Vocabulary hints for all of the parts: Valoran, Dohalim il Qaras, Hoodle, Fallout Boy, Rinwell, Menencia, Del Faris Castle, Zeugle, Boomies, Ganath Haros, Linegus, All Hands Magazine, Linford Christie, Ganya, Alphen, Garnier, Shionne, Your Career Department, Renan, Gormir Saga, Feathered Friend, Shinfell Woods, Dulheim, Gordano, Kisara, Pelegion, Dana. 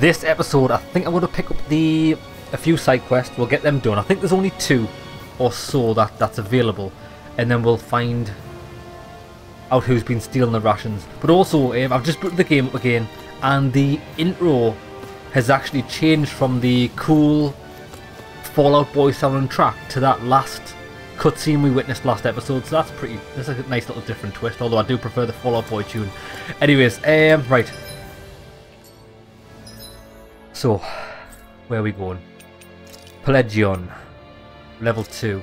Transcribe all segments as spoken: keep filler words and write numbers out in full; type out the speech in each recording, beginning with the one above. this episode, I think I'm going to pick up the a few side quests. We'll get them done. I think there's only two or so that that's available, and then we'll find out who's been stealing the rations. But also, um, I've just booted the game up again, and the intro has actually changed from the cool Fallout Boy sounding track to that last cutscene we witnessed last episode. So that's pretty. That's a nice little different twist. Although I do prefer the Fallout Boy tune. Anyways, um, right. So, where are we going? Pelegion, level two.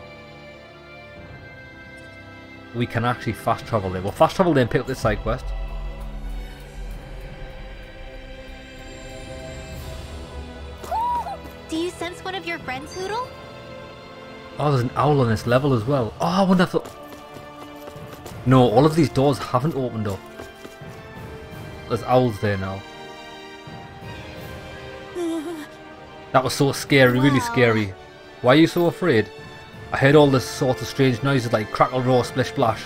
We can actually fast travel there. We'll fast travel there and pick up this side quest. Do you sense one of your friends, Hoodle? Oh, there's an owl on this level as well. Oh, I wonder if... No, all of these doors haven't opened up. There's owls there now. That was so scary, really scary. Why are you so afraid? I heard all this sort of strange noises like crackle, roar, splish, splash.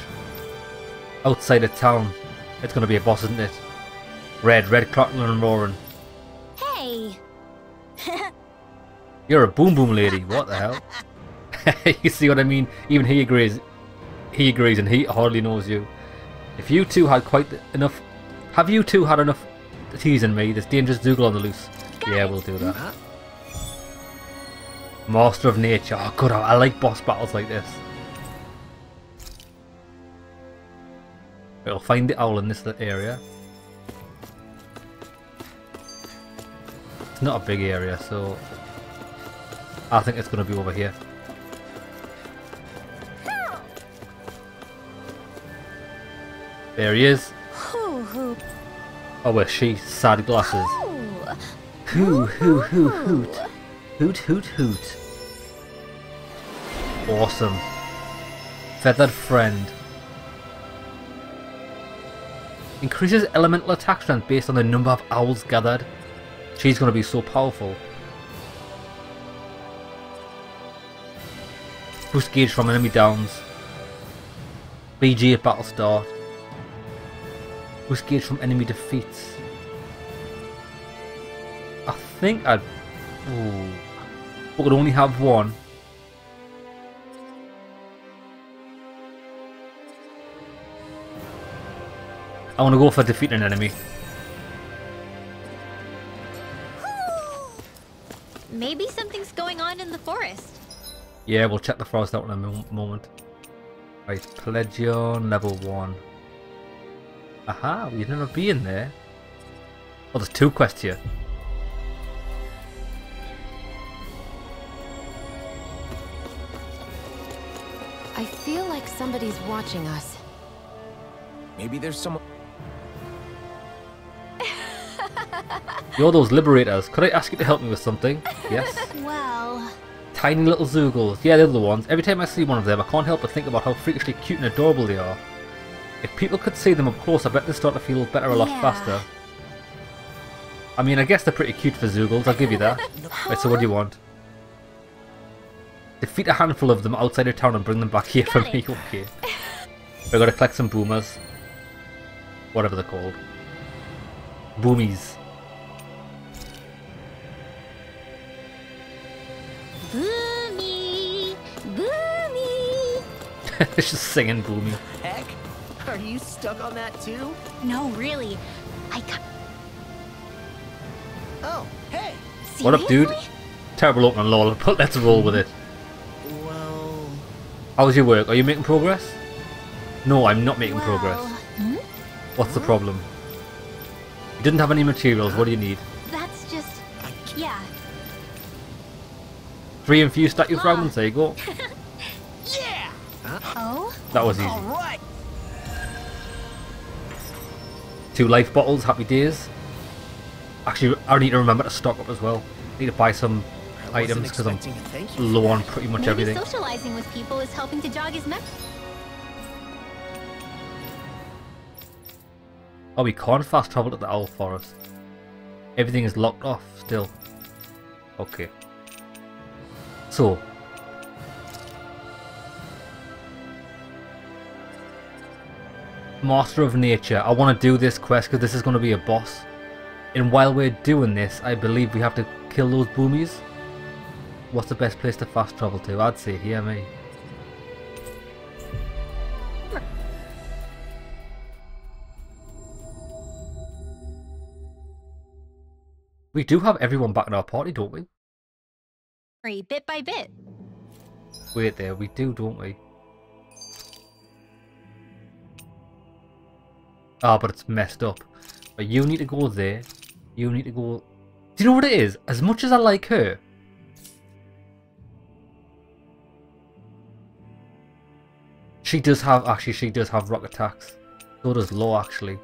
Outside of town. It's going to be a boss, isn't it? Red, red, crackling and roaring. Hey! You're a boom boom lady, what the hell? You see what I mean? Even he agrees. He agrees and he hardly knows you. If you two had quite enough... Have you two had enough teasing me? There's dangerous Zeugle on the loose. Got yeah, it. We'll do that. Master of nature. Oh god, I like boss battles like this. We'll find the owl in this area. It's not a big area, so I think it's going to be over here. There he is. Oh, where she? Sad glasses. Hoo, hoo, hoo, hoot. Hoot, hoot, hoot. Awesome. Feathered Friend. Increases elemental attack strength based on the number of owls gathered. She's going to be so powerful. Boost gauge from enemy downs. B G at battle start. Boost gauge from enemy defeats. I think I'd... Ooh. We could only have one. I want to go for defeating an enemy. Maybe something's going on in the forest. Yeah, we'll check the forest out in a mo moment. Right, Pelegion level one. Aha, we've never been there. Oh, there's two quests here. I feel like somebody's watching us. Maybe there's someone... You're those liberators. Could I ask you to help me with something? Yes. Well... Tiny little Zeugles. Yeah, they're the ones. Every time I see one of them, I can't help but think about how freakishly cute and adorable they are. If people could see them up close, I bet they'd start to feel better a lot yeah. faster. I mean, I guess they're pretty cute for Zeugles. I'll give you that. Right, so what do you want? Defeat a handful of them outside of town and bring them back here for me. Okay. We're going to collect some boomers. Whatever they're called. Boomies. Boomy! Boomy! It's just singing boomy. Heck? Are you stuck on that too? No, really. I got... Oh, hey! Seriously? What up, dude? Terrible opening, lol, but let's roll with it. Well... How's your work? Are you making progress? No, I'm not making well... progress. Hmm? What's the problem? You didn't have any materials, what do you need? That's just... yeah. Three infused statue huh. fragments, there you go. Yeah. Oh? That was easy. Right. Two life bottles, happy days. Actually, I need to remember to stock up as well. Need to buy some... items because I'm low on pretty much Maybe everything. Socializing with people is helping to jog his memory. Oh, we can't fast travel to the owl forest. Everything is locked off still. Okay. So. Master of Nature. I want to do this quest because this is going to be a boss. And while we're doing this, I believe we have to kill those boomies. What's the best place to fast travel to? I'd say here, mate. We do have everyone back in our party, don't we? Bit by bit. Wait there, we do, don't we? Ah, oh, but it's messed up. But you need to go there. You need to go... Do you know what it is? As much as I like her... She does have... Actually, she does have rock attacks. So does Law, actually.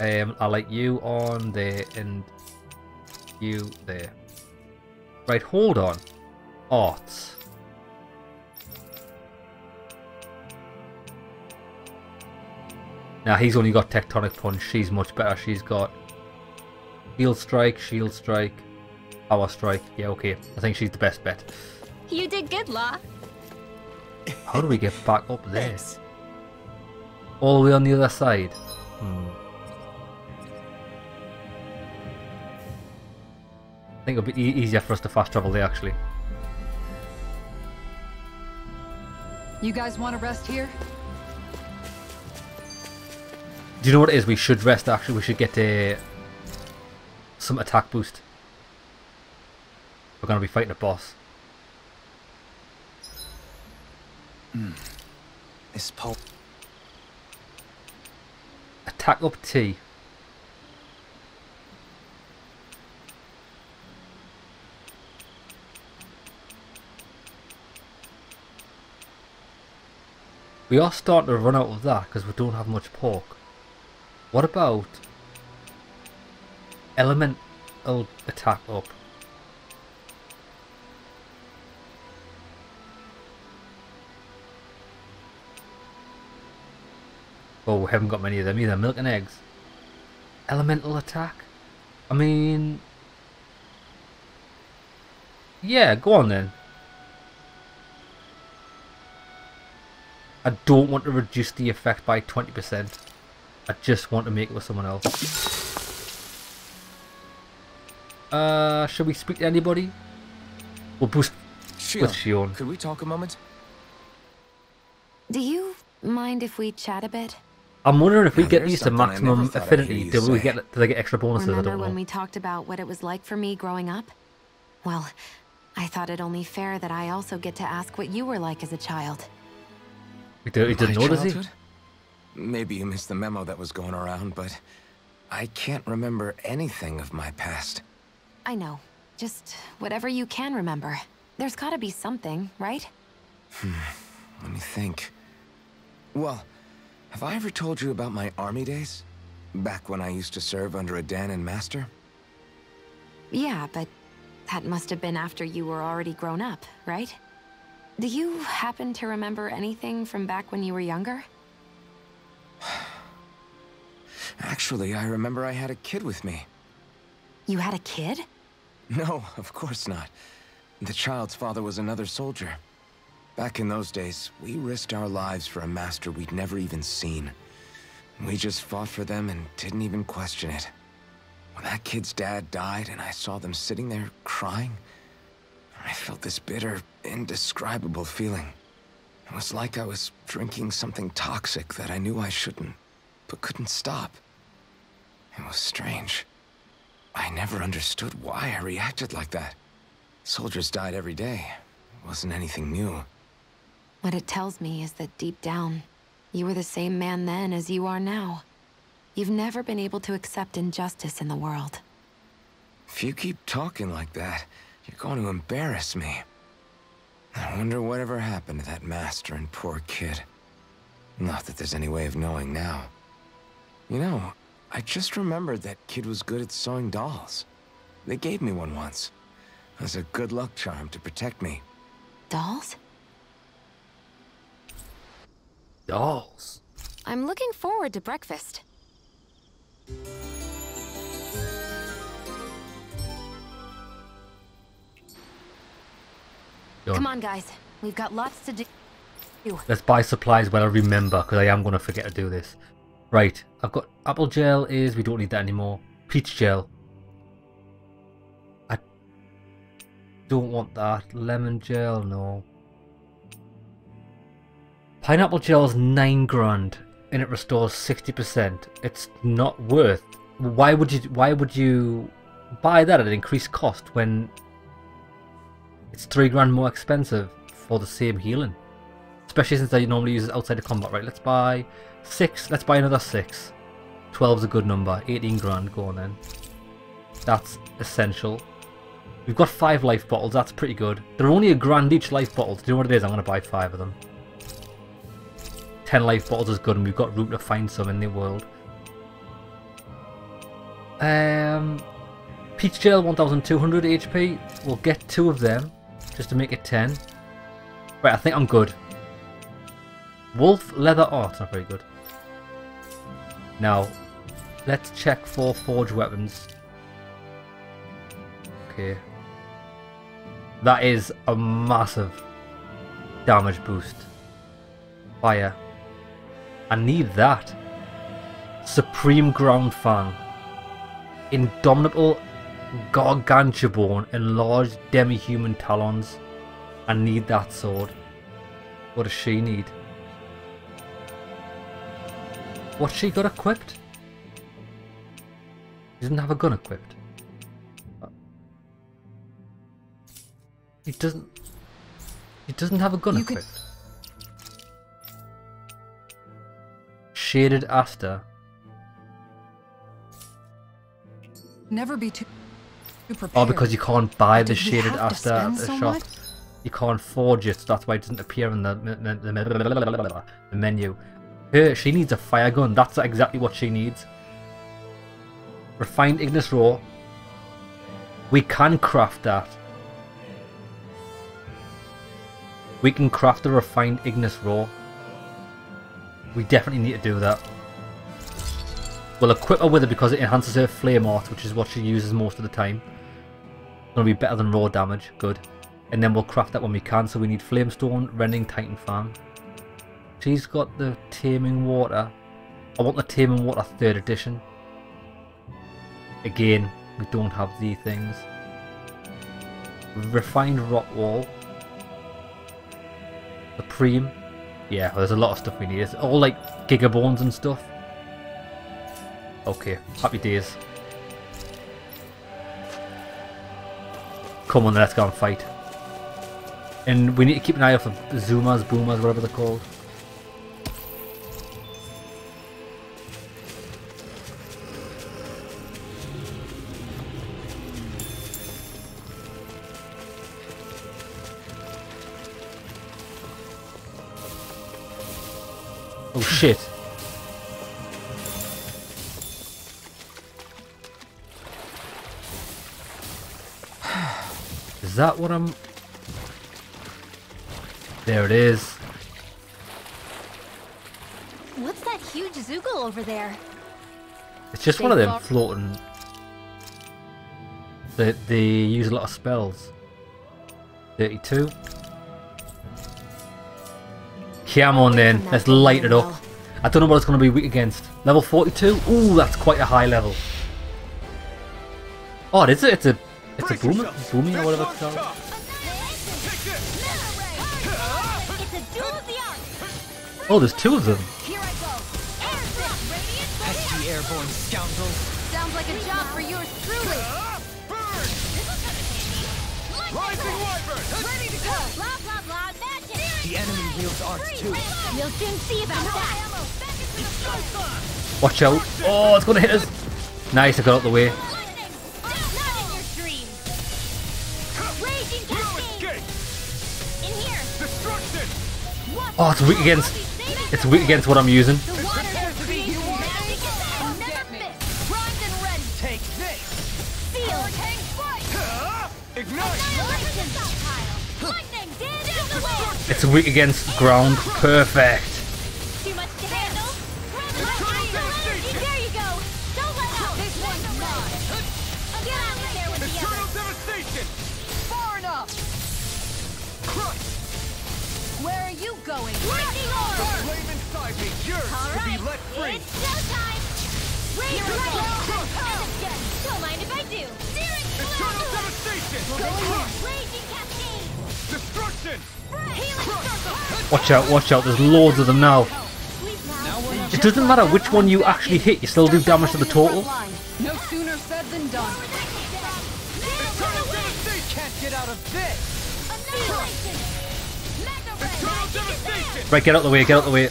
Um, I like you on there and... you there. Right, hold on. Arts. Now he's only got Tectonic Punch. She's much better. She's got Shield Strike, Shield Strike, Power Strike. Yeah, okay. I think she's the best bet. You did good, Law. How do we get back up there? All the way on the other side. Hmm. I think it'll be easier for us to fast travel there, actually. You guys want to rest here? Do you know what it is? We should rest, actually. We should get a... some attack boost. We're going to be fighting a boss. Mm. This pulp. Attack up T. We are starting to run out of that because we don't have much pork. What about elemental attack up? Oh, we haven't got many of them either. Milk and eggs. Elemental attack? I mean... Yeah, go on then. I don't want to reduce the effect by twenty percent. I just want to make it with someone else. Uh, should we speak to anybody? We'll boost Shionne. With Shionne. Could we talk a moment? Do you mind if we chat a bit? I'm wondering if we now, get these to maximum affinity, do we get do they get extra bonuses? Remember I don't know. When we talked about what it was like for me growing up? Well, I thought it only fair that I also get to ask what you were like as a child. He didn't notice it. Maybe you missed the memo that was going around, but I can't remember anything of my past. I know. Just whatever you can remember. There's got to be something, right? Hmm. Let me think. Well, have I ever told you about my army days? Back when I used to serve under a Danon master? Yeah, but that must have been after you were already grown up, right? Do you happen to remember anything from back when you were younger? Actually, I remember I had a kid with me. You had a kid? No, of course not. The child's father was another soldier. Back in those days, we risked our lives for a master we'd never even seen. We just fought for them and didn't even question it. When that kid's dad died and I saw them sitting there crying, I felt this bitter, indescribable feeling. It was like I was drinking something toxic that I knew I shouldn't, but couldn't stop. It was strange. I never understood why I reacted like that. Soldiers died every day. It wasn't anything new. What it tells me is that deep down, you were the same man then as you are now. You've never been able to accept injustice in the world. If you keep talking like that, you're going to embarrass me. I wonder whatever happened to that master and poor kid. Not that there's any way of knowing now. You know, I just remembered that kid was good at sewing dolls. They gave me one once. As a good luck charm to protect me. Dolls? Dolls. I'm looking forward to breakfast. Come on, guys. We've got lots to do. Let's buy supplies when I remember, because I am going to forget to do this. Right. I've got apple gel is, we don't need that anymore. Peach gel. I don't want that. Lemon gel, no. Pineapple gel is nine grand and it restores sixty percent. It's not worth. Why would you, why would you buy that at an increased cost when it's three grand more expensive for the same healing? Especially since I normally use it outside of combat. Right, let's buy six. Let's buy another six. twelve's a good number. eighteen grand. Go on then. That's essential. We've got five life bottles. That's pretty good. They're only a grand each, life bottles. Do you know what it is? I'm going to buy five of them. ten life bottles is good, and we've got room to find some in the world. Um, Peach Gel, one thousand two hundred H P. We'll get two of them just to make it ten. Right, I think I'm good. Wolf leather art, oh, not very good. Now, let's check for forge weapons. Okay. That is a massive damage boost. Fire. I need that. Supreme Ground Fang. Indomitable Gargantuan Enlarged Demi-Human Talons. I need that sword. What does she need? What's she got equipped? She doesn't have a gun equipped. He doesn't... He doesn't have a gun you equipped. Could... Shaded Aster. Never be too prepared. Oh, because you can't buy the Shaded Aster at the so shop. Much? You can't forge it, so that's why it doesn't appear in the, the, the, the menu. Her, she needs a fire gun. That's exactly what she needs. Refined Ignis Raw. We can craft that. We can craft the Refined Ignis Raw. We definitely need to do that. We'll equip her with it because it enhances her flame art, which is what she uses most of the time. It's going to be better than raw damage. Good. And then we'll craft that when we can. So we need Flamestone, Rending, Titan Fan. She's got the Taming Water. I want the Taming Water third edition. Again, we don't have the things. Refined Rock Wall. Supreme. Yeah, well, there's a lot of stuff we need. It's all like Gigabones and stuff. Okay, happy days. Come on then, let's go and fight. And we need to keep an eye out for Zumas, Boomas, whatever they're called. Oh shit. Is that what I'm... There it is. What's that huge Zeugle over there? It's just they one of them floating. They, they use a lot of spells. thirty-two. Come on then, let's light it up. I don't know what it's going to be weak against. Level forty-two? Ooh, that's quite a high level. Oh, it is a, it's a, it's a boom, booming or whatever it's called. Oh, there's two of them. Here I go. Pesky airborne scoundrels. Sounds like a job for yours truly. Burn! Rising wyvern! Ready to go! Blah blah blah. The enemy wields arts too. You'll soon see about that. Watch out! Oh, it's gonna hit us. Nice, I got out of the way. Oh, it's weak against. It's weak against what I'm using. It's weak against ground. Perfect. Where are you going? Flame inside me, yours to be let free. It's showtime. Watch out, watch out, there's loads of them now. It doesn't matter which one you actually hit, you still do damage to the total. No sooner said than done. They can't get out of this. Right, get out of the way, get out of the way.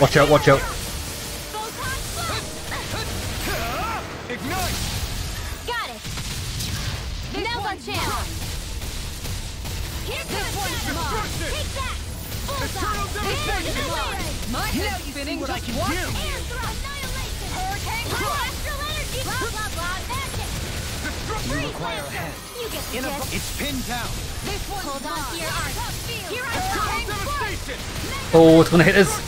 Watch out, watch out. Oh, it's gonna hit us.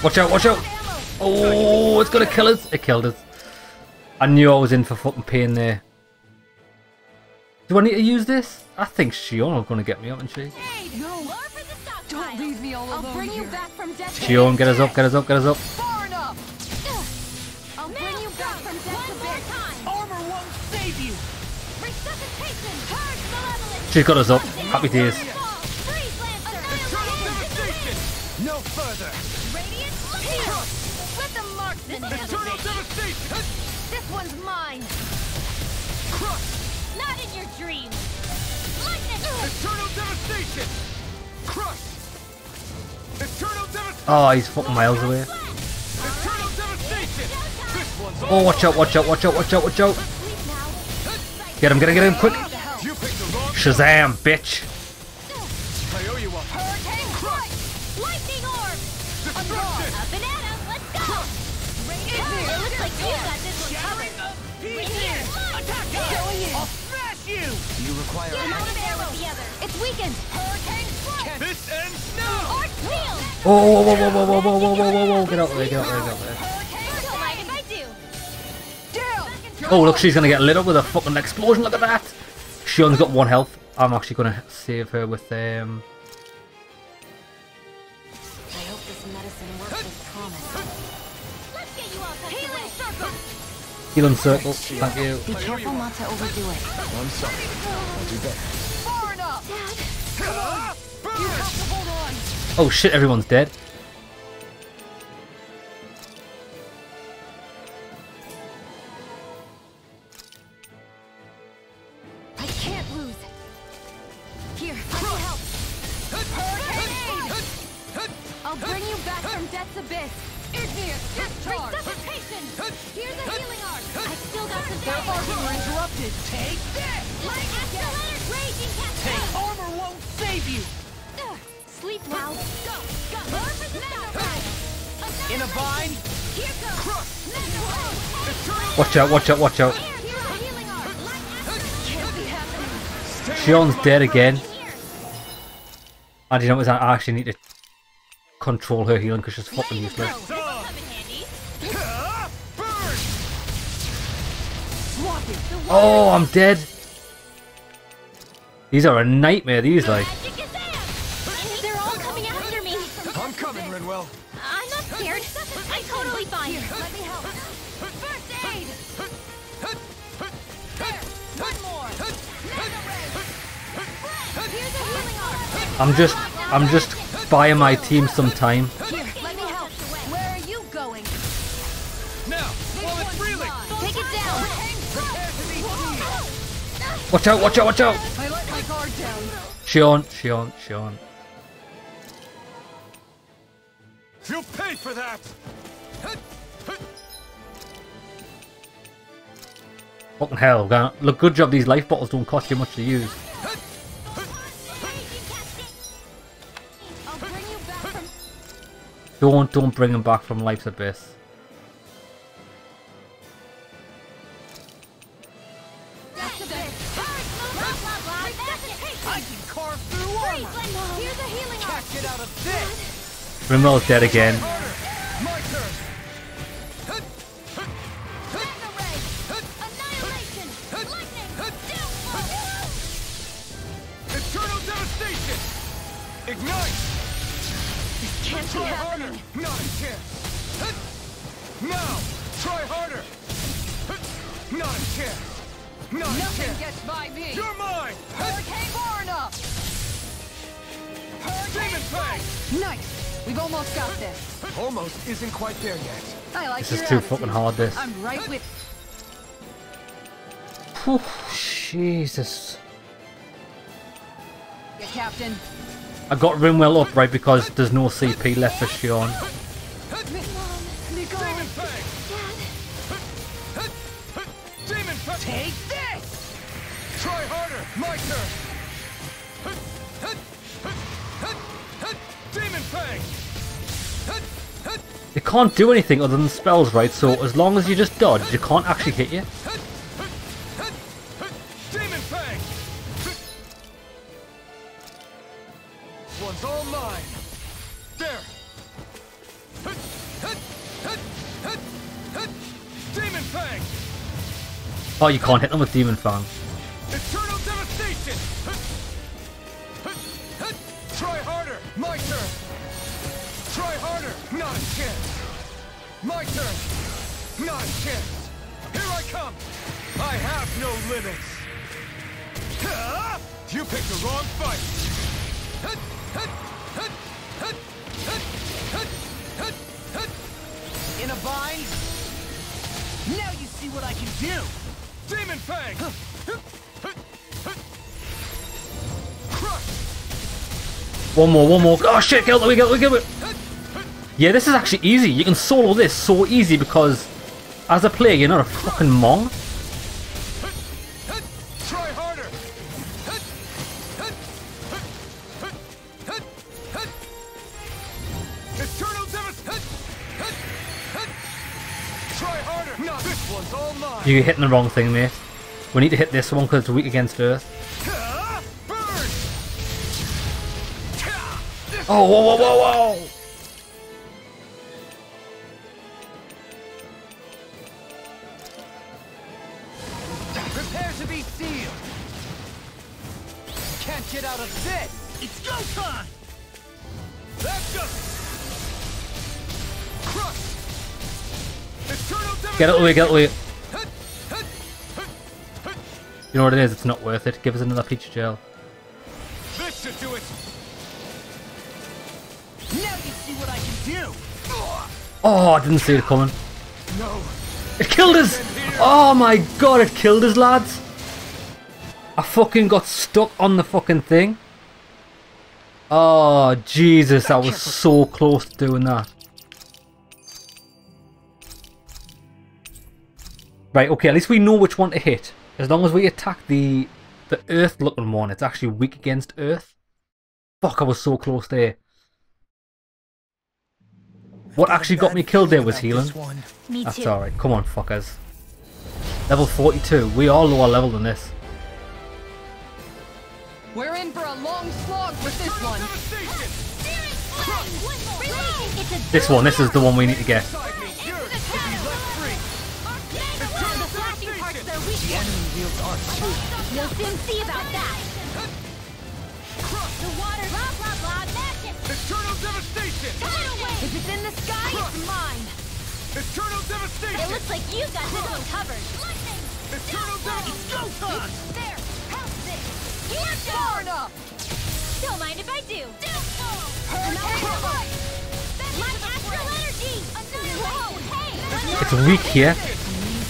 Watch out, watch out! Oh, it's gonna kill us! It killed us. I knew I was in for fucking pain there. Do I need to use this? I think Shionne's gonna get me up, isn't she? No. Don't leave me all alone. I'll bring you back from death. Shionne, get us up, get us up, get us up. Far enough. I'll bring you back from death to bed. Armor won't save you. Resuscitation, purge malevolence. She's got us up. Happy days. No further. Radiant pierce with the marksman. Eternal devastation. This one's mine. Crush. Not in your dreams. Lightning. Eternal devastation. Crush. Eternal devastation. Oh, he's fucking miles away. Eternal devastation. This one's oh, watch out! Watch out! Watch out! Watch out! Watch out! Get him! Get him! Get him! Quick! Shazam, bitch! You require it's weakened. This ends now. Oh, whoa, whoa, whoa, whoa, whoa, whoa, whoa, whoa, whoa, get out there, get out there, get out there. Oh, look, she's gonna get lit up with a fucking explosion. Look at that. Shion's got one health. I'm actually gonna save her with um. I hope this medicine works as promised. Let's get you off that healing circle. Healing circle, thank you. Be careful not to overdo it. I'm sorry. I'll do better. Far enough. You have to hold on. Oh shit, everyone's dead. I can't lose. Here, let me help. Hurricane! I'll bring you back from death's abyss. Resuscitation! Here's a healing arc! I still got some damage! Armor interrupted! Take this! Raging Take armor won't save you! Sleep well! Go! Go! In a bind! Here goes! Watch out, watch out, watch out! Shion's dead again. I don't know what I actually need to control her healing because she's fucking useless. Oh, I'm dead. These are a nightmare. These like. They're all coming after me. I'm coming, Rinwell. I'm not scared. I'm totally fine. Here, let me help. First aid. There. One more. Here's a healing arm. I'm just, I'm just buying my team some time. Here, let me help. Where are you going? Now, while it's reeling, take it down. Watch out, watch out, watch out! I let my guard down. Shionne, Shionne, Shionne. You'll pay for that! Fucking hell, man. Look, good job these life bottles don't cost you much to use. Don't, don't bring him back from life's abyss. I can carve through armor. Here's a healing arm. Get out of this. Rinwell is dead again. My turn. Annihilation. Lightning. Eternal devastation. Ignite. This can't be happening. No, it can't. Now, try harder. Not a chance. Not Nothing a chance. gets by me. You're mine. Hurricane born up. Hurricane fight. Nice. We've almost got this. Almost isn't quite there yet. I like this. This is too fucking hard. This. I'm right with. Whew, Jesus. Yeah, Captain. I got Rinwell up right because there's no C P left for Shionne. Take this! Try harder! My turn! Demon Fang! It can't do anything other than spells, right? So as long as you just dodge, it can't actually hit you. Demon Fang! This one's all mine! There! Demon Fang! Oh, you can't hit them with Demon Fang. Eternal devastation. Try harder. My turn. Try harder. Not a chance. My turn. Not a chance. Here I come. I have no limits. You picked the wrong fight. In a bind. Now you see what I can do. Demon Fang! One more, one more. Oh shit, get out the way, get out the way, get out the way. Yeah, this is actually easy. You can solo this so easy because as a player, you're not a fucking mong. Try harder. Eternal devastation. Try harder. No, this one's all mine. You're hitting the wrong thing, mate. We need to hit this one because it's weak against Earth. Burn. Oh, whoa, whoa, whoa, whoa! Prepare to be sealed. Can't get out of this. It's go time. Let's go. Crush. Get it, get it. You know what it is, it's not worth it. Give us another peach gel. This should do it. Now you see what I can do. Oh, I didn't see it coming. No. It killed us! Oh my god, it killed us, lads! I fucking got stuck on the fucking thing. Oh Jesus, I was so close to doing that. Right, okay, at least we know which one to hit. As long as we attack the the earth-looking one, it's actually weak against earth. Fuck, I was so close there. What actually got me killed there was healing. That's alright, come on, fuckers. Level forty-two, we are lower level than this. We're in for a long slog with this one. This one, this is the one we need to get. The enemy wields our truth. You'll soon see about that. The water, blah blah blah, magic. Eternal devastation. Get away. If it's in the sky, it's mine. Eternal devastation. It looks like you got this one covered. Lightning. Eternal devastation. There. Help this. You're far enough. Don't mind if I do. Don't go. My astral energy. It's weak here.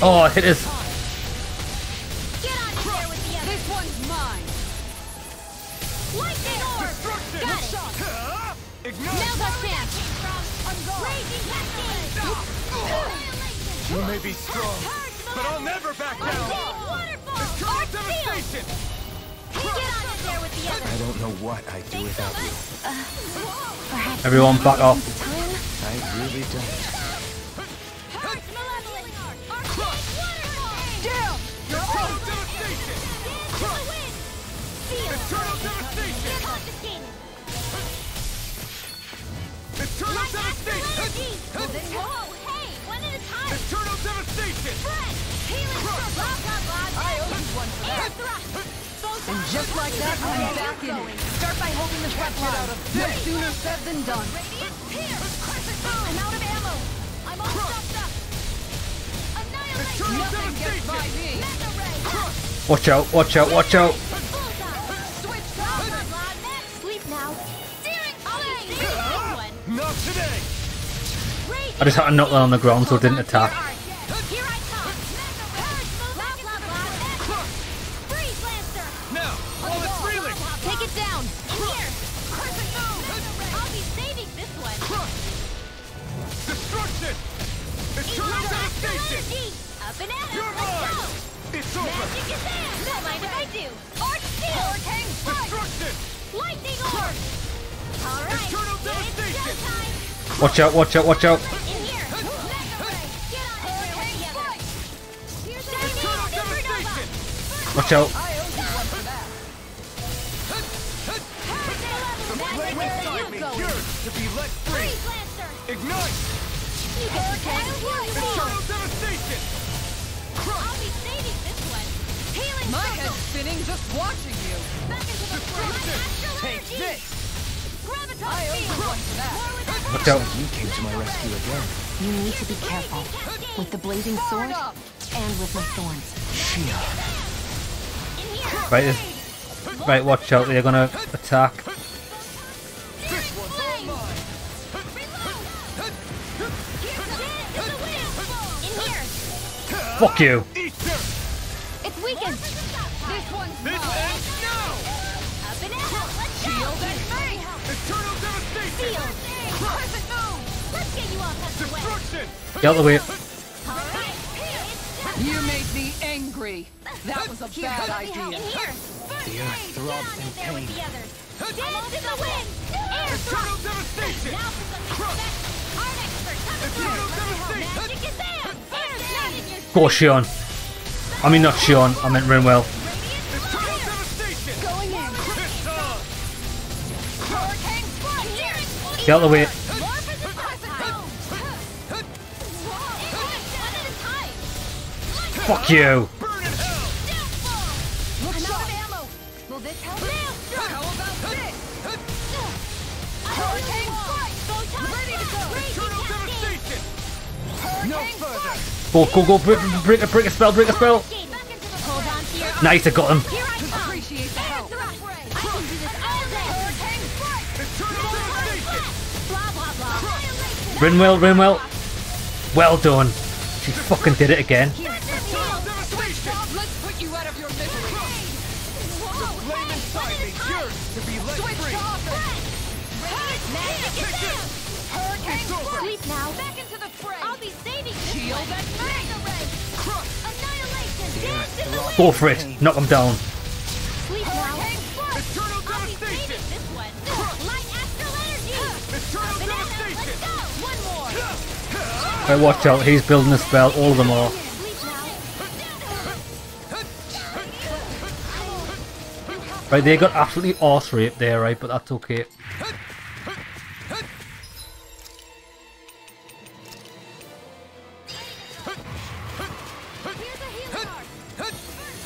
Oh, it is. You may be strong, but I'll never back down. I don't know what I'd do without you. Uh, Everyone back off. I really don't. Damn! You're Eternal devastation! Whoa, hey, one at a time! Eternal devastation! Friend! Healing for blah, blah, blah! I owe you one for that! And just like that, I'm back in it. Start by holding the front line. No sooner said than done. Radiant, here! Crescent boom! I'm out of ammo! I'm all stuffed up! Annihilation! Nothing gets by me! Mega ray! Watch out, watch out, watch out! I just had to knock that on the ground so it didn't attack. Here I come! Blah blah blah! Freeze Lancer! Now! Oh, it's reeling! Take it down! Here! Crescent boom! I'll be saving this one! Destruction! Eternal devastation! Up and at it! Let's go! It's over! Magic is there! Don't mind if I do! Orc Steel! Destruction! Lightning Orb! Alright! Eternal devastation! Watch out, watch out, watch out! Watch out! My head's spinning just watching you! Take this! Watch out! You came to my rescue again. You need to be careful with the blazing sword and with my thorns. Shia. Right, this, right. Watch out! They're gonna attack. Fuck you! It's weakened. This one's no. Eternal devastation! Crescent boom! Let's get you off the way! Destruction! Get out of the way! Alright! You made me angry! That was a here, bad idea! Here. The earth throbs in pain! Dance in the wind! Air Eternal thrust. Devastation! Now for some respect! Our expert, come and through! Magic is there! Air's not in your... Go Shionne! I mean not Shionne, I meant Rinwell. Get out of the way. Fuck you. Go, go, go. Break, break, break a spell, break a spell. Nice, I got him. Rinwell, Rinwell. Well done. She fucking did it again. Go for it. Knock them down. Right, watch out, he's building a spell, all of them are. Right, they got absolutely arse raped there, right, but that's okay.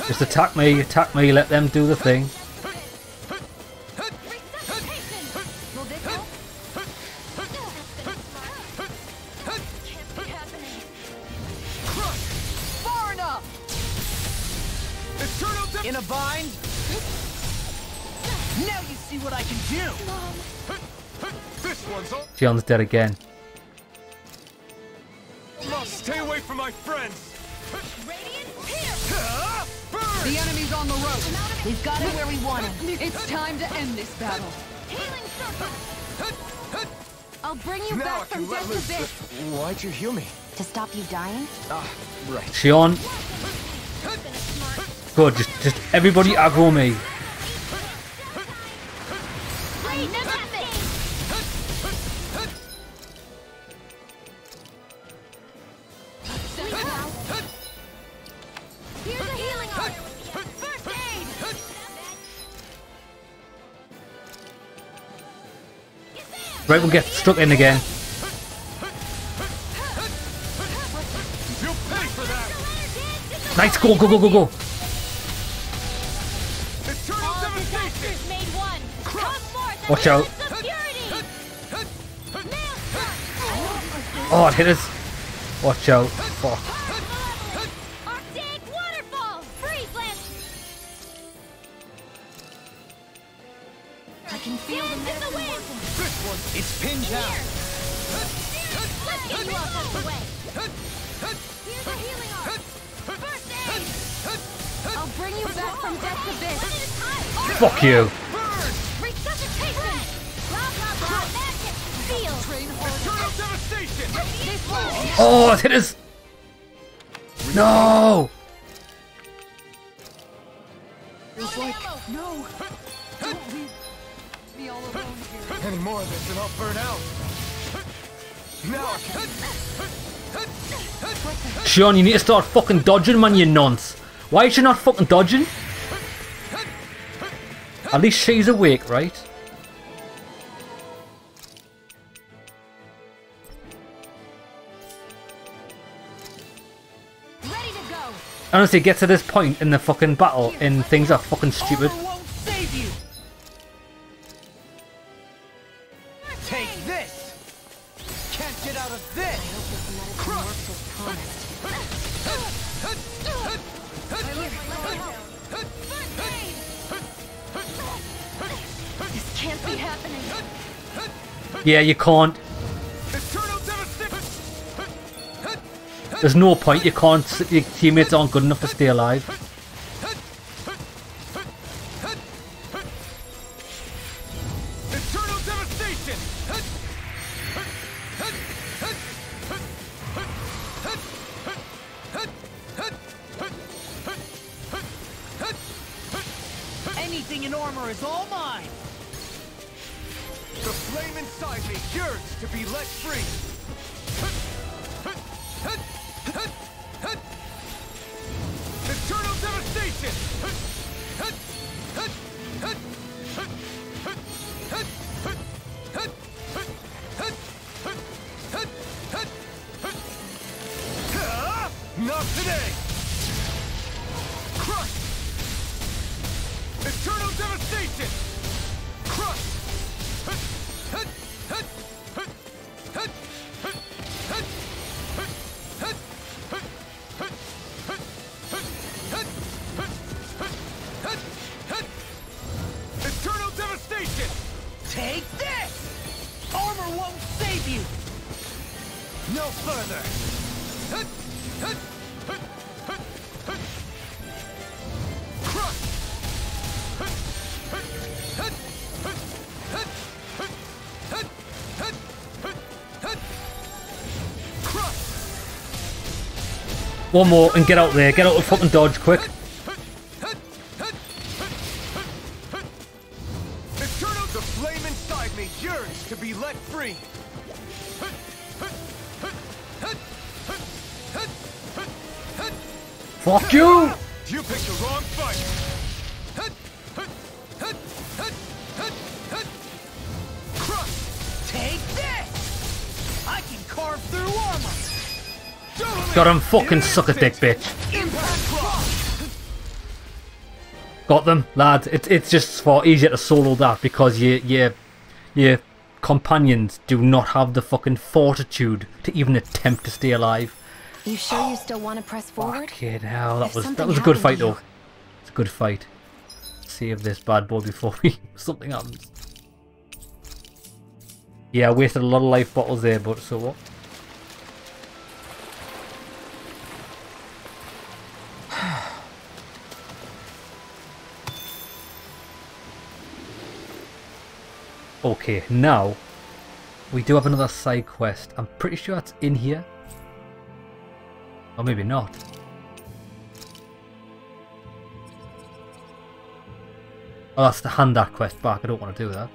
Just attack me, attack me, let them do the thing. In a bind. Now you see what I can do. Mom. This one's all. Shionne's dead again. Stay away from my friends. Radiant here. The enemy's on the road. We've got it where we want him. It's time to end this battle. Healing circle. I'll bring you now back from death to this. Why'd you heal me? To stop you dying? Ah, right. Shionne. Good, just, just everybody aggro me. Right, we'll get struck in again. Nice, go, go, go, go, go. Watch out. Oh, it hit us. Watch out. Fuck. I can feel the wind. This one, it's pinned down. Let's get you out of the way. Here's a healing arm. First aid. I'll bring you back from death's abyss. Fuck you. Oh, it hit us! No! Feels like no. Don't leave me all alone here. Any more of this, and I'll burn out. Now. Shionne, you need to start fucking dodging, man. You nonce. Why is she not fucking dodging? At least she's awake, right? Honestly, get to this point in the fucking battle and things are fucking stupid. Take this. Can't get out of this. This can't be happening. Yeah, you can't. There's no point, you can't, your teammates aren't good enough to stay alive. Eternal devastation. Anything in armor is all mine. The flame inside me yearns to be let free. Eternal devastation. Not today. Crush. Eternal devastation. Crush. Take this! Armor won't save you! No further! Crush! One more and get out there. Get out of fucking dodge quick. Fuck you! You picked the wrong fight. Crush! Take this! I can carve through armor. Got him, fucking suck a dick, bitch. Got them, lads. It's it's just far easier to solo that because your your your companions do not have the fucking fortitude to even attempt to stay alive. You sure oh, you still want to press forward? Fucking hell, that was, that was a good fight though. It's a good fight. Save this bad boy before we something happens. Yeah, I wasted a lot of life bottles there, but so what? Okay, now we do have another side quest. I'm pretty sure that's in here. Or maybe not. I'll have to hand that quest back. I don't want to do that.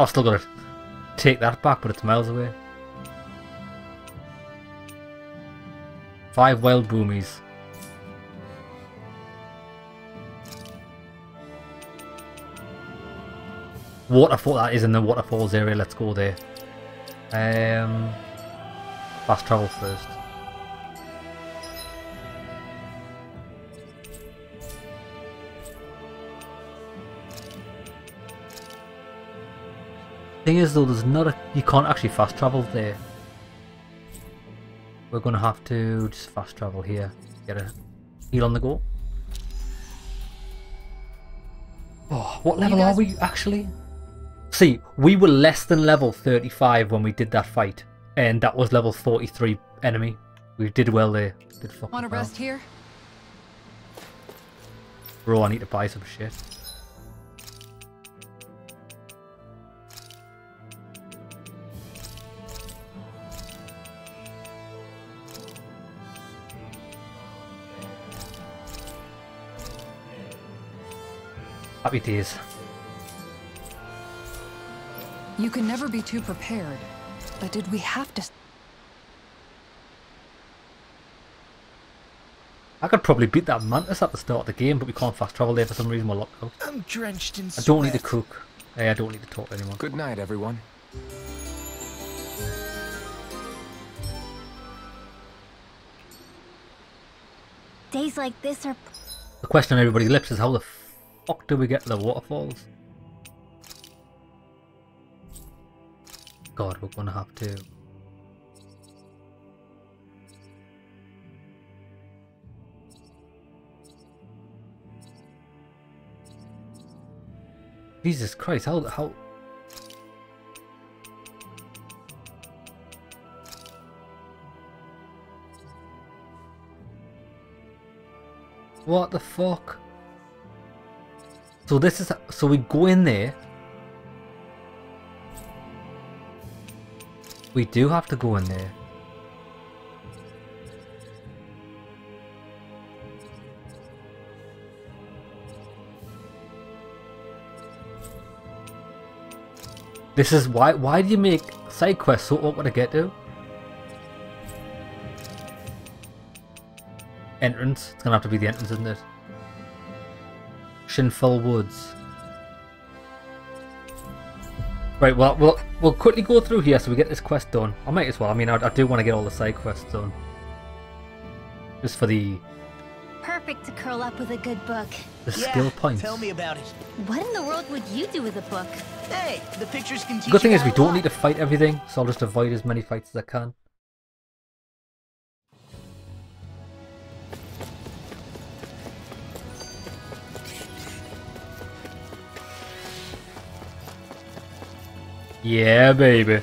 I've still got to take that back, but it's miles away. Five wild boomies. Waterfall, that is in the waterfalls area, let's go there. Um, fast travel first. Thing is though, there's not a, you can't actually fast travel there. We're gonna have to just fast travel here, get a heal on the go. Oh, what level are we actually? See, we were less than level thirty-five when we did that fight, and that was level forty-three enemy. We did well there. Did fucking wanna rest here? Bro, I need to buy some shit. Happy days. You can never be too prepared, but did we have to? I could probably beat that mantis at the start of the game, but we can't fast travel there for some reason. We're locked out. I'm drenched in sweat. I don't need to cook. Hey, I don't need to talk to anyone. Good night, everyone. Days like this are. The question on everybody's lips is how the. Fuck do we get the waterfalls? God, we're gonna have to. Jesus Christ, how how what the fuck? So this is, so we go in there. We do have to go in there. This is why, why do you make side quests so awkward to get to? Entrance, it's gonna have to be the entrance, isn't it? Shinfell Woods. Right, well, we'll we'll quickly go through here so we get this quest done. I might as well. I mean, I, I do want to get all the side quests done, just for the. Perfect to curl up with a good book. The yeah, skill points. Tell me about it. What in the world would you do with a book? Hey, the pictures can teach you. Good thing is we don't need to fight everything, so I'll just avoid as many fights as I can. Yeah, baby.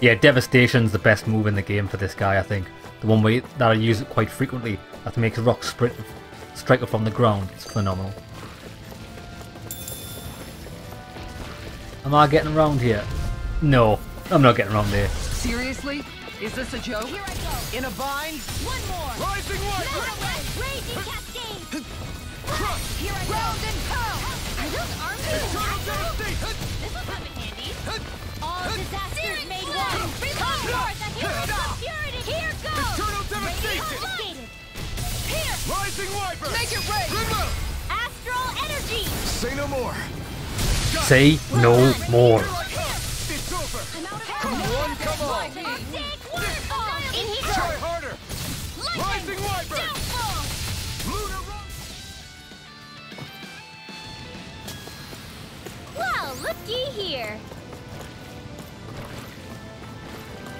Yeah, Devastation's the best move in the game for this guy, I think. The one way that I use it quite frequently, that makes rocks sprint, strike up from the ground. It's phenomenal. Am I getting around here? No, I'm not getting around there. Seriously? Is this a joke? Here I go. In a vine? One more. Rising water. No, no, raging cascade. Here I go. Round and pound. Are those arms? This will come in handy. All disasters made one. Report forth a hero of purity. Here goes. Eternal devastation. Here. Rising wiper. Make it rain. Remote. Astral energy. Say no more. Say no more. It's over. I'm out of one, come on. Try harder. Lightning wiper. Lunar rock. Well, looky here.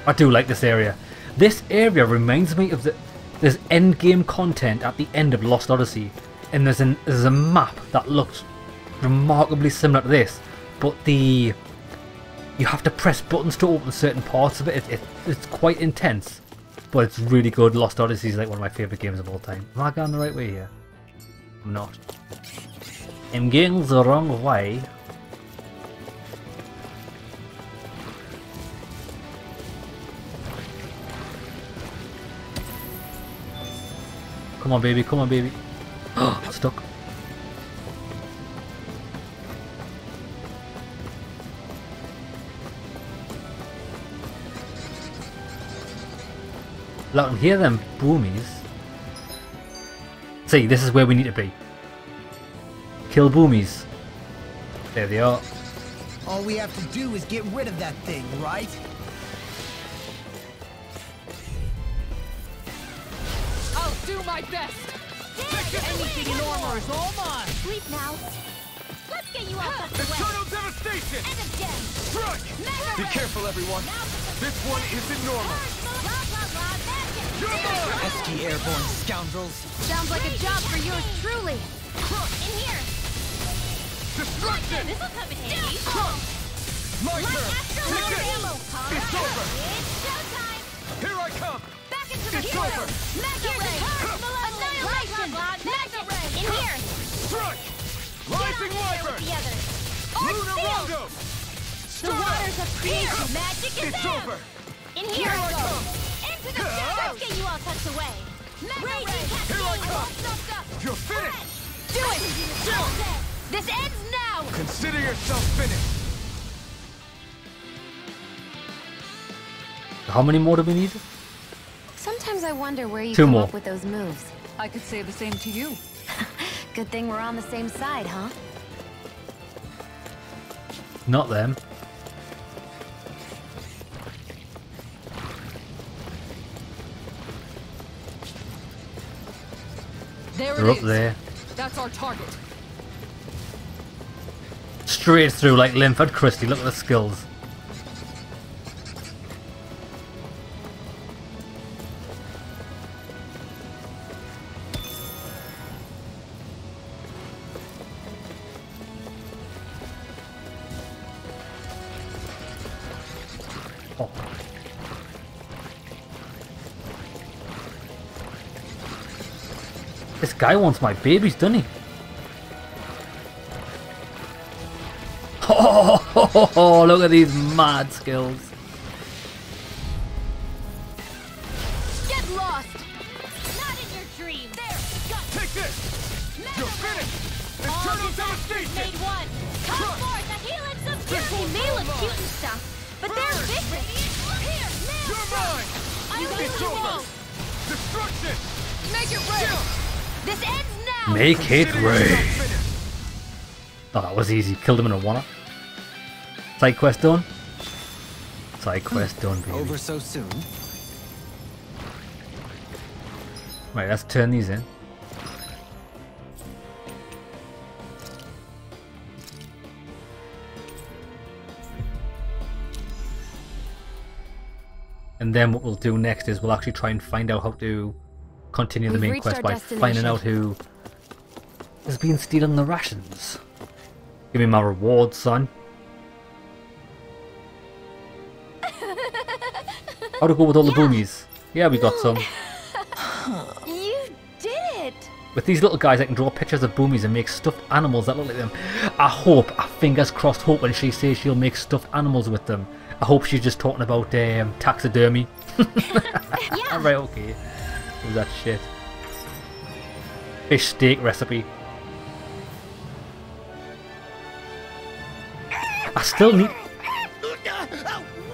I do like this area. This area reminds me of the. There's end game content at the end of Lost Odyssey, and there's an there's a map that looks remarkably similar to this, but the. You have to press buttons to open certain parts of it. It, it. It's quite intense, but it's really good. Lost Odyssey is like one of my favourite games of all time. Am I going the right way here? I'm not. I'm going the wrong way. Come on, baby. Come on, baby. I'm stuck. I can hear them boomies. See, this is where we need to be. Kill boomies. There they are. All we have to do is get rid of that thing, right? I'll do my best. Anything in armor is all mine. Sleep now. Let's get you out of the way. Eternal devastation. And again. Strike. Be careful, everyone. This one isn't normal. Pesky airborne scoundrels. Sounds like a job for yours truly. In here. Destruction. This will come in handy. My turn. Take it. It's over. It's showtime. Here I come. Back into the hero. Mega ray. Annihilation. Mega ray. In here. Strike. Rising wiper. Luna Rondo. The waters of creation magic is it's over. In here I come. Into the shadows! Get you all tucked away! Raging Cascade! You're finished! Do it! Do it! This ends now! Consider yourself finished! How many more do we need? Sometimes I wonder where you Two come more. up with those moves. I could say the same to you. Good thing we're on the same side, huh? Not them. There They're up there. That's our target. Straight through like Linford Christie. Look at the skills. Guy wants my babies, doesn't he? Oh, ho, ho, ho, look at these mad skills. Get lost. Not in your dream. There. Got Take this. You're finished. Eternal devastation. Made one. Come Run. forth. The helix of beauty. They look cute and stuff, but Burn. they're vicious. Here. Now. You're mine. I will It's over. Destruction. Make it real. Kill. This ends now. Make it rain. Oh, that was easy. Killed him in a one-up. Side quest done. Side quest done, baby. Over so soon. Right, let's turn these in. And then what we'll do next is we'll actually try and find out how to continue the main quest by finding out who has been stealing the rations. Give me my reward, son. How'd it go with all yeah. the boomies? Yeah, we got some. You did it! With these little guys, I can draw pictures of boomies and make stuffed animals that look like them. I hope, I fingers crossed, hope when she says she'll make stuffed animals with them. I hope she's just talking about um, taxidermy. yeah. Right, okay. What was that shit? Fish steak recipe. I still need.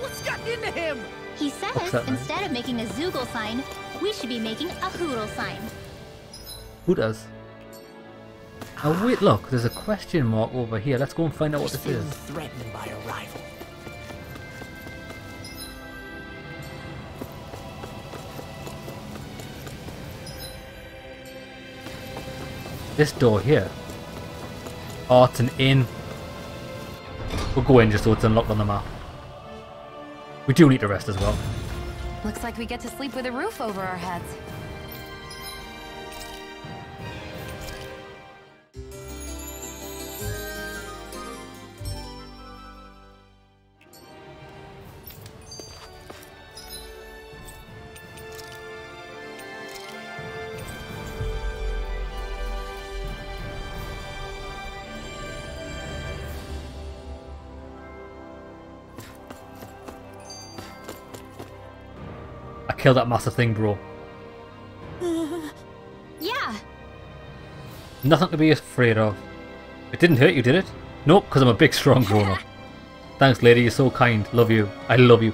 What's gotten into him? He says instead of making a Zeugle sign, we should be making a Hoodle sign. Who does? Oh wait, look, there's a question mark over here. Let's go and find out what this is. Threatened by a rival. This door here. Oh, it's an inn. We'll go in just so it's unlocked on the map. We do need to rest as well. Looks like we get to sleep with a roof over our heads. Kill that massive thing, bro. Yeah, Nothing to be afraid of. It didn't hurt you, did it? Nope, because I'm a big, strong Gormir. Thanks, lady. You're so kind. Love you. I love you.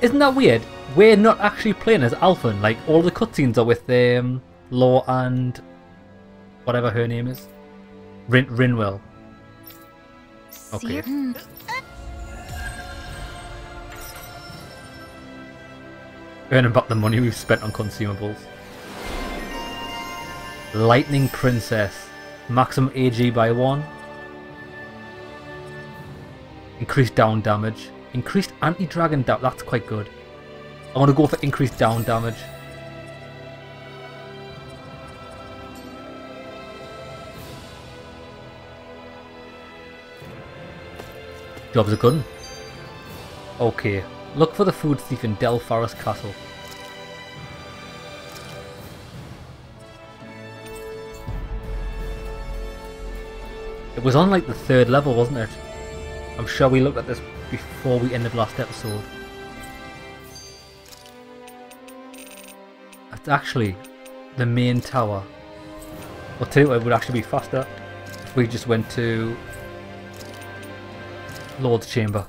Isn't that weird? We're not actually playing as Alphen. Like, all the cutscenes are with um, Law and whatever her name is. Rin Rinwell. Okay. Earning back the money we've spent on consumables. Lightning Princess. Maximum A G by one. Increased down damage. Increased anti-dragon damage. That's quite good. I want to go for increased down damage. Job's a gun. Okay. Look for the food thief in Del Faris Castle. It was on like the third level, wasn't it? I'm sure we looked at this before we ended last episode. It's actually the main tower. Well, tell you what, it would actually be faster if we just went to Lord's Chamber.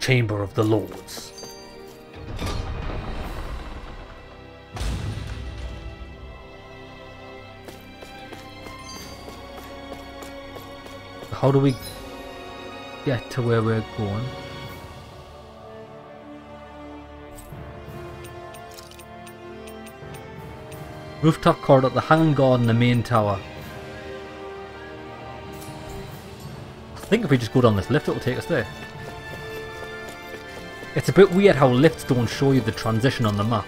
Chamber of the Lords. How do we get to where we're going? Rooftop corridor, the Hanging Garden, the main tower. I think if we just go down this lift, it will take us there. It's a bit weird how lifts don't show you the transition on the map.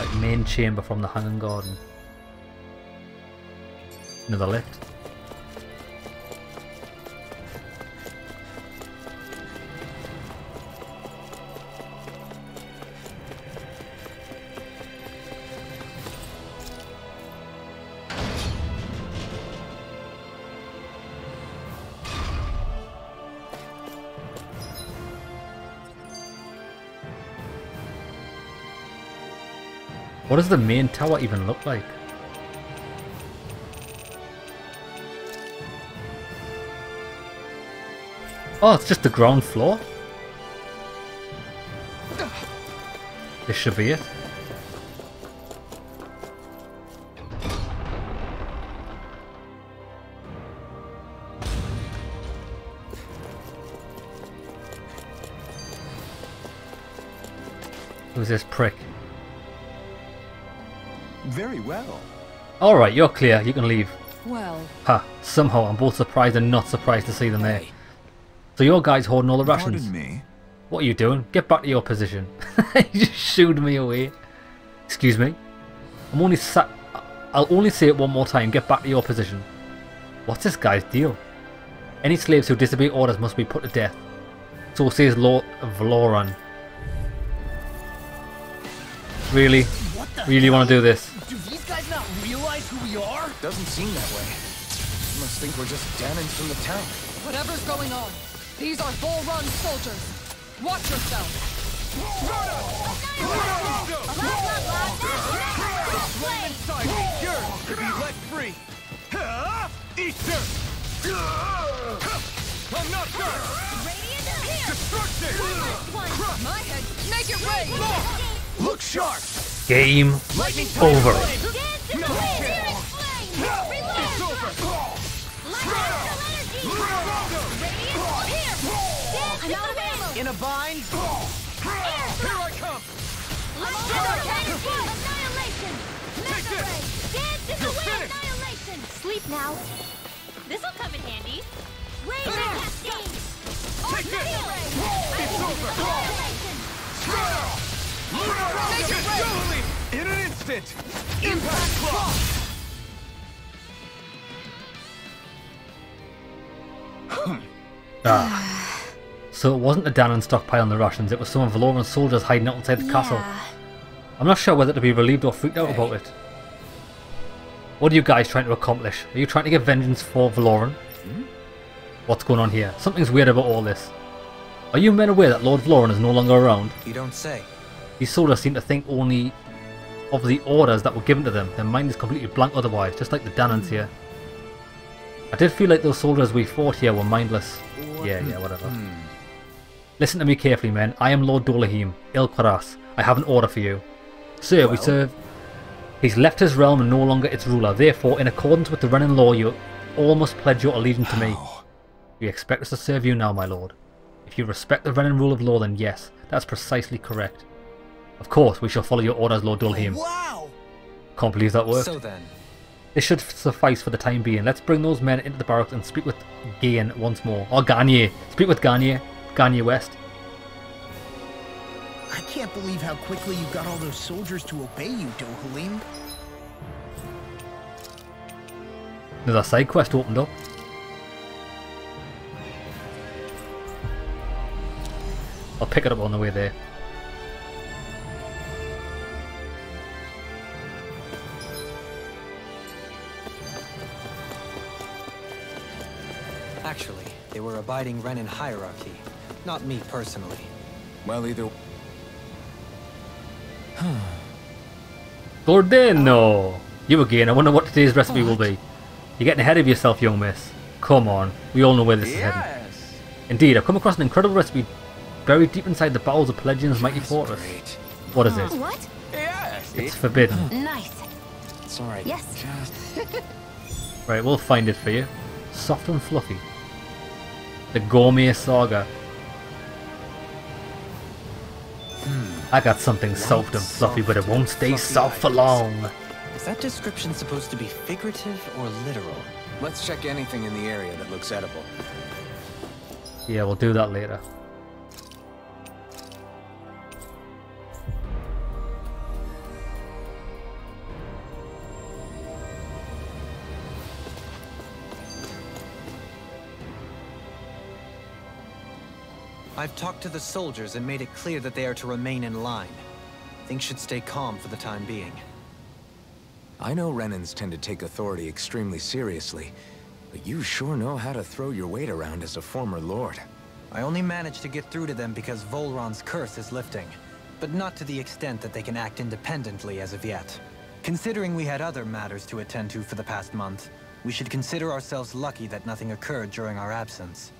Like main chamber from the Hanging Garden. Another lift. What does the main tower even look like? Oh, it's just the ground floor? This should be it. Who's this prick? Very well. Alright, you're clear. You can leave. Well. Ha. Somehow I'm both surprised and not surprised to see them there. So your guy's hoarding all the rations. Pardon me. What are you doing? Get back to your position. You just shooed me away. Excuse me? I'm only sat... I'll only say it one more time. Get back to your position. What's this guy's deal? Any slaves who disobey orders must be put to death. So says Lord Valoran. Really? What the really hell? Want to do this? Do these guys not realize who we are? Doesn't seem that way. You must think we're just damaged from the town. Whatever's going on. These are Valoran soldiers. Watch yourself. I'm not sure. Destruction. My head. Make your way. Look sharp. Game over. In a bind. Here I come. Annihilation. Take this. Dance is the way of annihilation. Sleep now. This'll come in handy. Raise and cascade. Take this. It's over. Straight. In an instant. Impact clock. Ah. So it wasn't the Danon stockpiling the rations, it was some of Valoran soldiers hiding out inside the yeah. castle. I'm not sure whether to be relieved or freaked out about it. What are you guys trying to accomplish? Are you trying to get vengeance for Valoran? Hmm? What's going on here? Something's weird about all this. Are you men aware that Lord Valoran is no longer around? You don't say. These soldiers seem to think only of the orders that were given to them. Their mind is completely blank otherwise, just like the Danans here. I did feel like those soldiers we fought here were mindless. Yeah, yeah, whatever. Listen to me carefully, men. I am Lord Dohalim il Qaras. I have an order for you. Sir, well. we serve... He's left his realm and no longer its ruler. Therefore, in accordance with the Renan law, you all must pledge your allegiance to me. We expect us to serve you now, my lord. If you respect the Renan rule of law, then yes, that's precisely correct. Of course, we shall follow your orders, Lord Dulheim. Oh, wow! Can't believe that worked. So then. This should suffice for the time being. Let's bring those men into the barracks and speak with Gain once more. Or Garnier. Speak with Garnier. Garnier West. I can't believe how quickly you got all those soldiers to obey you, Dohalim. Another side quest opened up. I'll pick it up on the way there. Actually, they were abiding Renan hierarchy, not me personally. Well, either. Gordano! You again, I wonder what today's recipe what? will be. You're getting ahead of yourself, young miss. Come on, we all know where this yes. is heading. Indeed, I've come across an incredible recipe buried deep inside the bowels of Pelegion's mighty fortress. What is it? What? Yes. It's forbidden. Nice. It's alright. Yes. Right, we'll find it for you. Soft and fluffy. The Gormir Saga. I got something soft and fluffy, but it won't stay soft for long. Is that description supposed to be figurative or literal? Let's check anything in the area that looks edible. Yeah, we'll do that later. I've talked to the soldiers and made it clear that they are to remain in line. Things should stay calm for the time being. I know Renans tend to take authority extremely seriously, but you sure know how to throw your weight around as a former lord. I only managed to get through to them because Volron's curse is lifting, but not to the extent that they can act independently as of yet. Considering we had other matters to attend to for the past month, we should consider ourselves lucky that nothing occurred during our absence.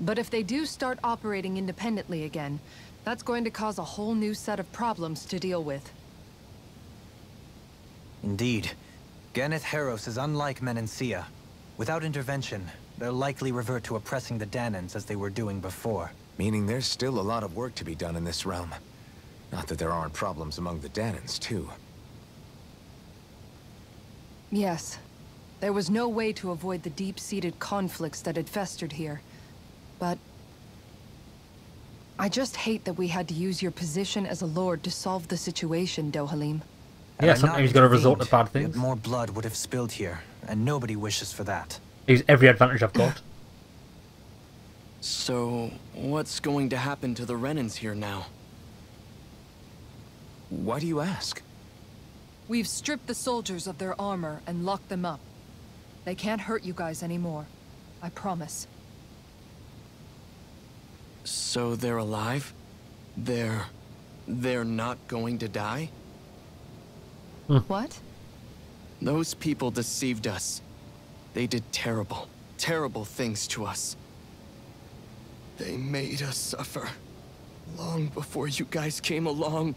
But if they do start operating independently again, that's going to cause a whole new set of problems to deal with. Indeed. Ganath Haros is unlike Menencia. Without intervention, they'll likely revert to oppressing the Danans as they were doing before. Meaning there's still a lot of work to be done in this realm. Not that there aren't problems among the Danans, too. Yes. There was no way to avoid the deep-seated conflicts that had festered here. But I just hate that we had to use your position as a lord to solve the situation, Dohalim. Yeah, sometimes you've got to resort to bad things. More blood would have spilled here, and nobody wishes for that. Use every advantage I've got. So, what's going to happen to the Renans here now? Why do you ask? We've stripped the soldiers of their armor and locked them up. They can't hurt you guys anymore. I promise. So they're alive? They're... they're not going to die? What? Those people deceived us. They did terrible, terrible things to us. They made us suffer. Long before you guys came along.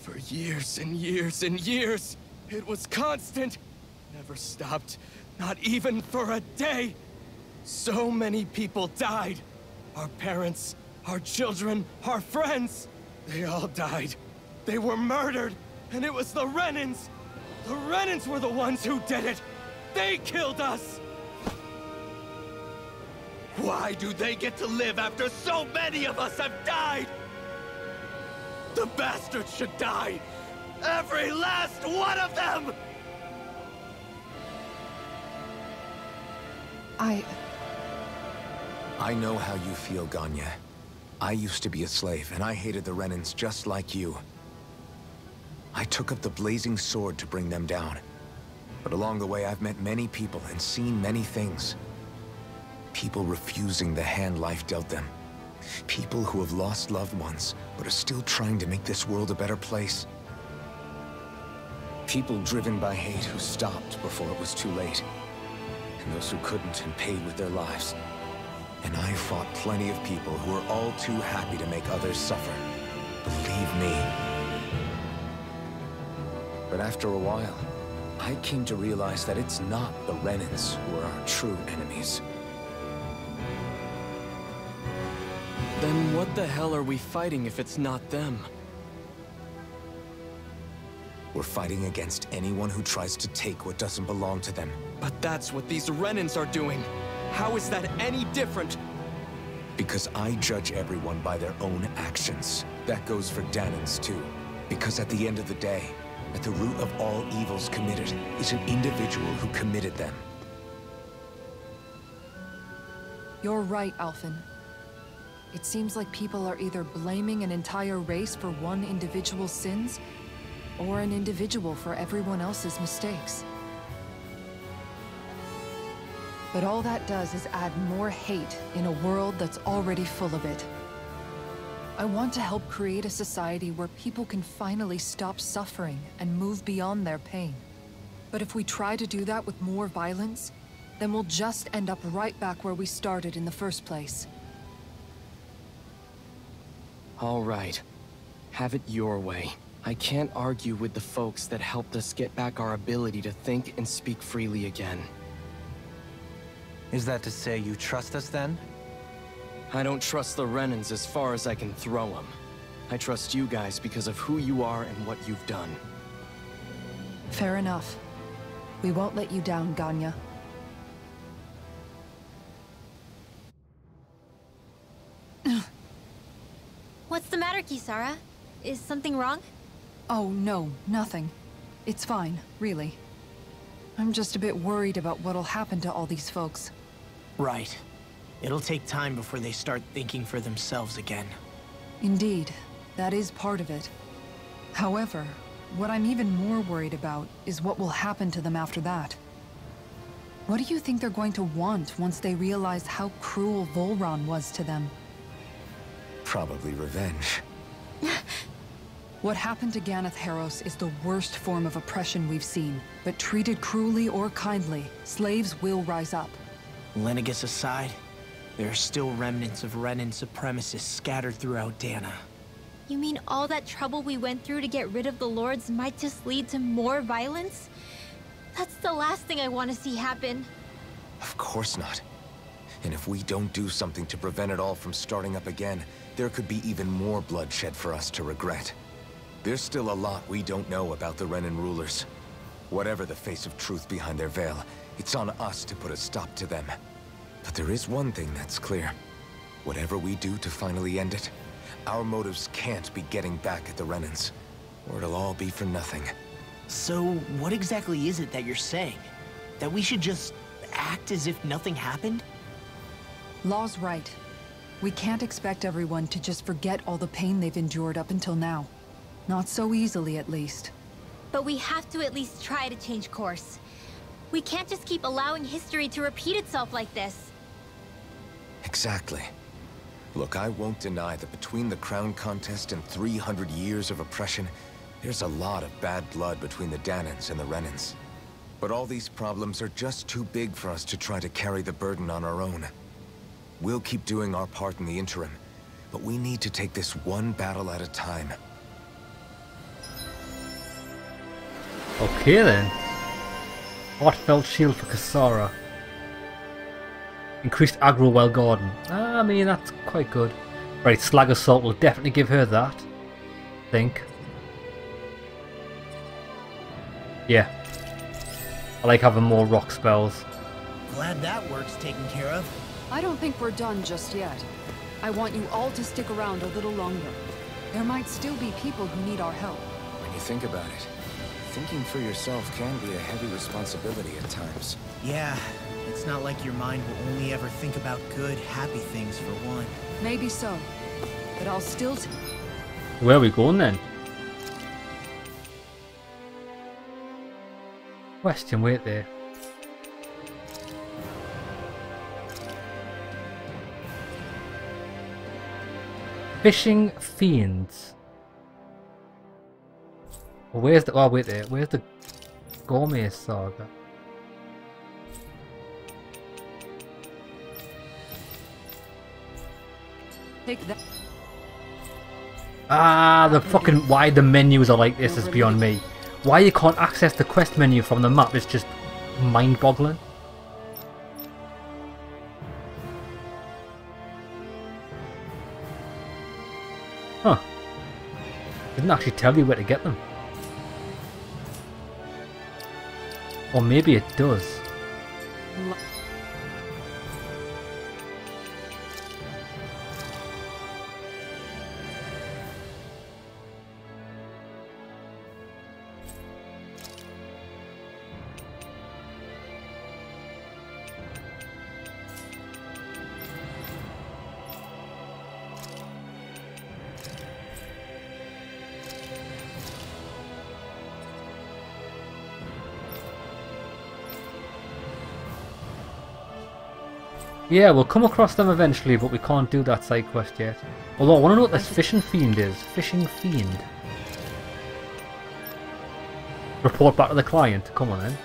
For years and years and years. It was constant. Never stopped. Not even for a day. So many people died. Our parents... our children, our friends, they all died. They were murdered, and it was the Renans. The Renans were the ones who did it. They killed us. Why do they get to live after so many of us have died? The bastards should die. Every last one of them. I... I know how you feel, Ganya. I used to be a slave, and I hated the Renans just like you. I took up the blazing sword to bring them down. But along the way, I've met many people and seen many things. People refusing the hand life dealt them. People who have lost loved ones, but are still trying to make this world a better place. People driven by hate who stopped before it was too late. And those who couldn't and paid with their lives. And I fought plenty of people who were all too happy to make others suffer. Believe me. But after a while, I came to realize that it's not the Renans who are our true enemies. Then what the hell are we fighting if it's not them? We're fighting against anyone who tries to take what doesn't belong to them. But that's what these Renans are doing! How is that any different? Because I judge everyone by their own actions. That goes for Danans too. Because at the end of the day, at the root of all evils committed is an individual who committed them. You're right, Alphen. It seems like people are either blaming an entire race for one individual's sins, or an individual for everyone else's mistakes. But all that does is add more hate in a world that's already full of it. I want to help create a society where people can finally stop suffering and move beyond their pain. But if we try to do that with more violence, then we'll just end up right back where we started in the first place. All right. Have it your way. I can't argue with the folks that helped us get back our ability to think and speak freely again. Is that to say you trust us then? I don't trust the Renans as far as I can throw them. I trust you guys because of who you are and what you've done. Fair enough. We won't let you down, Ganya. What's the matter, Kisara? Is something wrong? Oh, no, nothing. It's fine, really. I'm just a bit worried about what'll happen to all these folks. Right. It'll take time before they start thinking for themselves again. Indeed, that is part of it. However, what I'm even more worried about is what will happen to them after that. What do you think they're going to want once they realize how cruel Valoran was to them? Probably revenge. What happened to Ganath Haros is the worst form of oppression we've seen, but treated cruelly or kindly, slaves will rise up. Linegus aside, there are still remnants of Renan supremacists scattered throughout Dana. You mean all that trouble we went through to get rid of the Lords might just lead to more violence? That's the last thing I want to see happen. Of course not. And if we don't do something to prevent it all from starting up again, there could be even more bloodshed for us to regret. There's still a lot we don't know about the Renan rulers. Whatever the face of truth behind their veil, it's on us to put a stop to them. But there is one thing that's clear. Whatever we do to finally end it, our motives can't be getting back at the Renans, or it'll all be for nothing. So what exactly is it that you're saying? That we should just act as if nothing happened? Law's right. We can't expect everyone to just forget all the pain they've endured up until now. Not so easily, at least. But we have to at least try to change course. We can't just keep allowing history to repeat itself like this. Exactly. Look, I won't deny that between the crown contest and three hundred years of oppression, there's a lot of bad blood between the Danans and the Renans. But all these problems are just too big for us to try to carry the burden on our own. We'll keep doing our part in the interim, but we need to take this one battle at a time. Okay then. Heartfelt shield for Kisara. Increased aggro while Gordon. I mean, that's quite good. Right, Slag Assault will definitely give her that. I think. Yeah. I like having more rock spells. Glad that work's taken care of. I don't think we're done just yet. I want you all to stick around a little longer. There might still be people who need our help. When you think about it, thinking for yourself can be a heavy responsibility at times. Yeah, it's not like your mind will only ever think about good, happy things for one. Maybe so, but I'll still... Where are we going then? Question, wait there. Fishing Fiends. Well, where's the... oh wait there, where's the Gormir Saga? Take that. Ah, the fucking... why the menus are like this is beyond me. Why you can't access the quest menu from the map is just mind-boggling. Huh. Didn't actually tell you where to get them. Or maybe it does. Yeah, we'll come across them eventually, but we can't do that side quest yet. Although I want to know what this Fishing Fiend is. Fishing Fiend. Report back to the client. Come on then.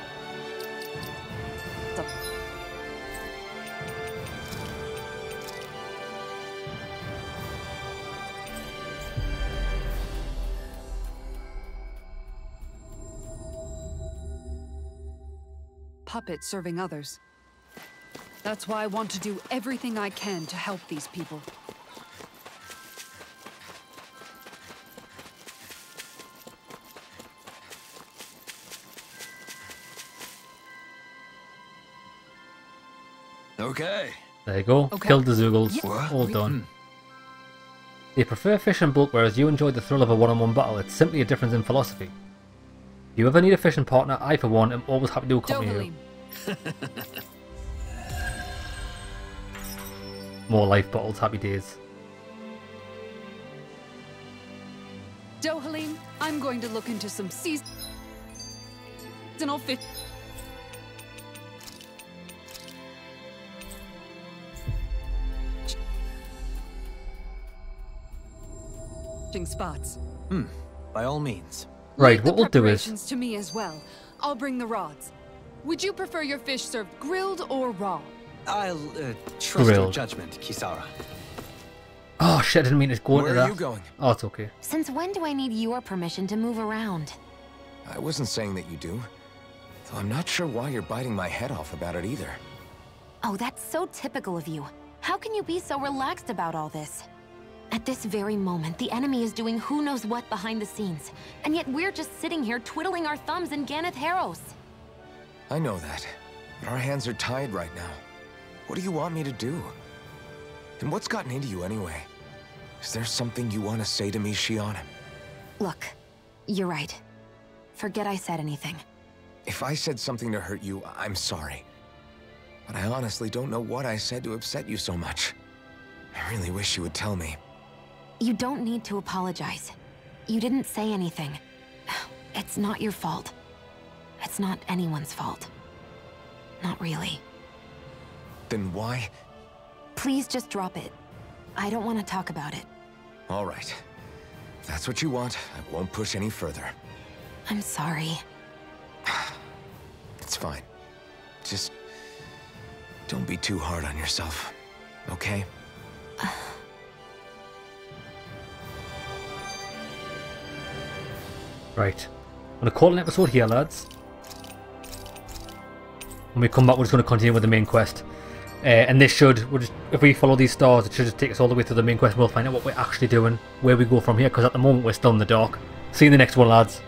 Puppet serving others. That's why I want to do everything I can to help these people. Okay. There you go. Okay. Killed the Zeugles. Yeah. All done. They prefer fish and bulk, whereas you enjoyed the thrill of a one-on-one battle. It's simply a difference in philosophy. If you ever need a fishing partner, I for one am always happy to accompany you. More life bottles, happy days. Dohalim, I'm going to look into some seasonal fish. Fishing spots. Hmm. By all means. Right. What we'll do is to me as well. I'll bring the rods. Would you prefer your fish served grilled or raw? I'll uh, trust your judgment, Kisara. Oh shit, I didn't mean to go into that. Where are you going? Oh, it's okay. Since when do I need your permission to move around? I wasn't saying that you do. Though I'm not sure why you're biting my head off about it either. Oh, that's so typical of you. How can you be so relaxed about all this? At this very moment, the enemy is doing who knows what behind the scenes. And yet we're just sitting here twiddling our thumbs in Ganath Haros. I know that. But our hands are tied right now. What do you want me to do? And what's gotten into you anyway? Is there something you want to say to me, Shionne? Look, you're right. Forget I said anything. If I said something to hurt you, I'm sorry. But I honestly don't know what I said to upset you so much. I really wish you would tell me. You don't need to apologize. You didn't say anything. It's not your fault. It's not anyone's fault. Not really. Then why? Please just drop it. I don't want to talk about it. All right. If that's what you want, I won't push any further. I'm sorry. It's fine. Just don't be too hard on yourself, okay? Right. I'm going to call an episode here, lads. When we come back, we're just going to continue with the main quest. Uh, and this should, we'll just, if we follow these stars, it should just take us all the way through the main quest and we'll find out what we're actually doing, where we go from here, because at the moment we're still in the dark. See you in the next one, lads.